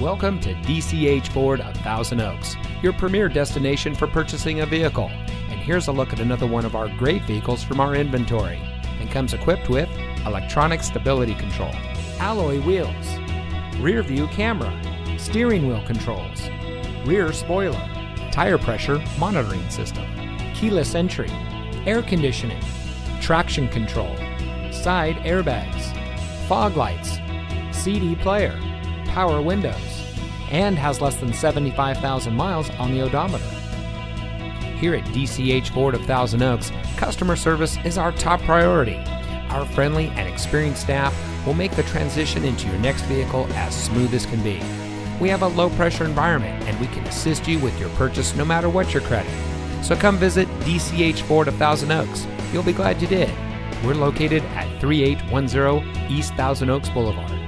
Welcome to DCH Ford of Thousand Oaks, your premier destination for purchasing a vehicle. And here's a look at another one of our great vehicles from our inventory, and comes equipped with electronic stability control, alloy wheels, rear view camera, steering wheel controls, rear spoiler, tire pressure monitoring system, keyless entry, air conditioning, traction control, side airbags, fog lights, CD player, power windows, and has less than 75,000 miles on the odometer. Here at DCH Ford of Thousand Oaks, customer service is our top priority. Our friendly and experienced staff will make the transition into your next vehicle as smooth as can be. We have a low-pressure environment, and we can assist you with your purchase no matter what your credit. So come visit DCH Ford of Thousand Oaks. You'll be glad you did. We're located at 3810 East Thousand Oaks Boulevard.